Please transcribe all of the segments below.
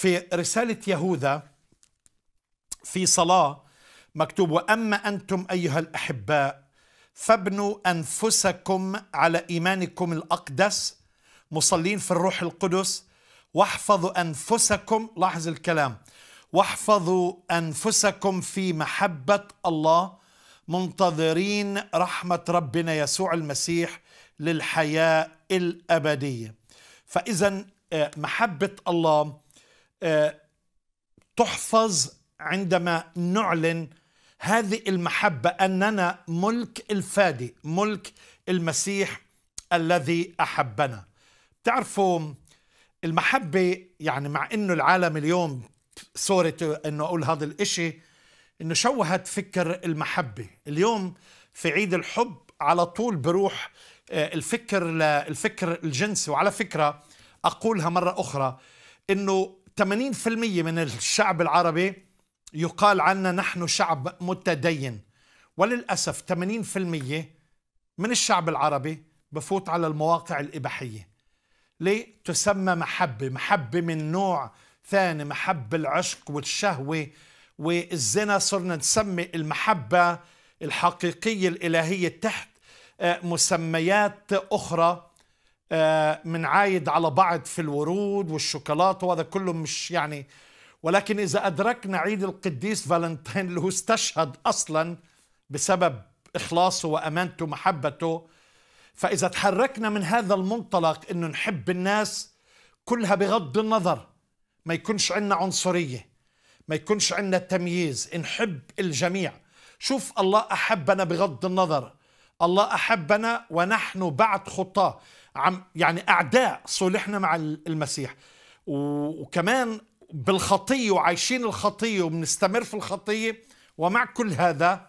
في رسالة يهوذا في صلاة مكتوب: وأما أنتم أيها الأحباء فابنوا أنفسكم على إيمانكم الأقدس مصلين في الروح القدس، واحفظوا أنفسكم، لاحظ الكلام، واحفظوا أنفسكم في محبة الله منتظرين رحمة ربنا يسوع المسيح للحياة الأبدية. فإذا محبة الله تحفظ عندما نعلن هذه المحبة أننا ملك الفادي، ملك المسيح الذي أحبنا. تعرفوا المحبة، يعني مع أنه العالم اليوم، سوري أنه أقول هذا الإشي، أنه شوهت فكر المحبة. اليوم في عيد الحب على طول بروح الفكر الجنسي. وعلى فكرة أقولها مرة أخرى، أنه 80% من الشعب العربي يقال عنا نحن شعب متدين، وللأسف 80% من الشعب العربي بفوت على المواقع الإباحية. ليه؟ تسمى محبة، محبة من نوع ثاني، محبة العشق والشهوة والزنا. صرنا نسمي المحبة الحقيقية الإلهية تحت مسميات أخرى، من عايد على بعض في الورود والشوكولاتة وهذا كله، مش يعني. ولكن إذا أدركنا عيد القديس فالنتين اللي هو استشهد أصلا بسبب إخلاصه وأمانته ومحبته، فإذا تحركنا من هذا المنطلق إنه نحب الناس كلها بغض النظر، ما يكونش عندنا عنصرية، ما يكونش عندنا تمييز، نحب الجميع. شوف، الله أحبنا بغض النظر، الله أحبنا ونحن بعد خطاه، يعني أعداء، صلحنا مع المسيح، وكمان بالخطية وعايشين الخطية وبنستمر في الخطية. ومع كل هذا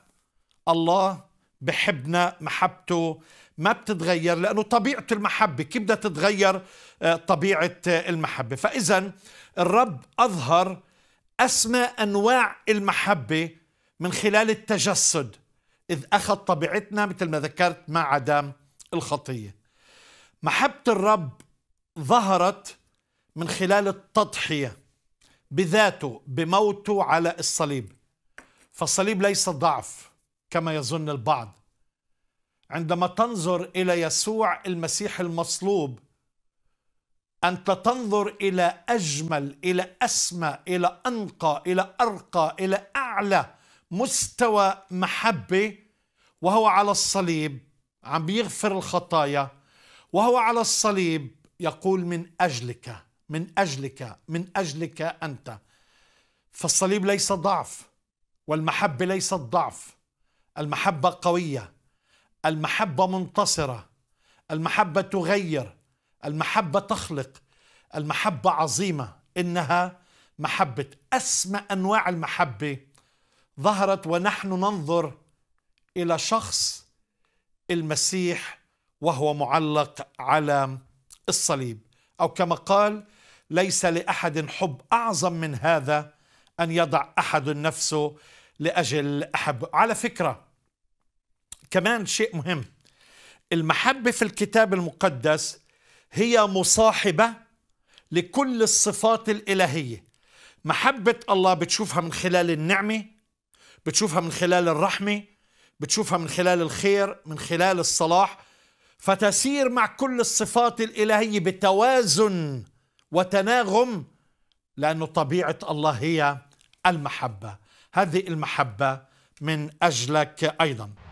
الله بحبنا، محبته ما بتتغير، لأنه طبيعة المحبة. كيف بدها تتغير طبيعة المحبة؟ فإذا الرب أظهر أسمى أنواع المحبة من خلال التجسد، إذ أخذ طبيعتنا مثل ما ذكرت مع عدم الخطية. محبة الرب ظهرت من خلال التضحية بذاته، بموته على الصليب. فالصليب ليس ضعف كما يظن البعض. عندما تنظر إلى يسوع المسيح المصلوب، أنت تنظر إلى أجمل، إلى أسمى، إلى أنقى، إلى أرقى، إلى أعلى مستوى محبة، وهو على الصليب عم بيغفر الخطايا، وهو على الصليب يقول: من أجلك، من أجلك، من أجلك أنت. فالصليب ليس ضعف، والمحبة ليست ضعف. المحبة قوية، المحبة منتصرة، المحبة تغير، المحبة تخلق، المحبة عظيمة. إنها محبة، أسمى أنواع المحبة ظهرت ونحن ننظر إلى شخص المسيح وهو معلق على الصليب. أو كما قال: ليس لأحد حب أعظم من هذا أن يضع أحد نفسه لأجل أحبه. على فكرة كمان شيء مهم، المحبة في الكتاب المقدس هي مصاحبة لكل الصفات الإلهية. محبة الله بتشوفها من خلال النعمة، بتشوفها من خلال الرحمة، بتشوفها من خلال الخير، من خلال الصلاح، فتسير مع كل الصفات الإلهية بتوازن وتناغم، لأن طبيعة الله هي المحبة. هذه المحبة من أجلك أيضا.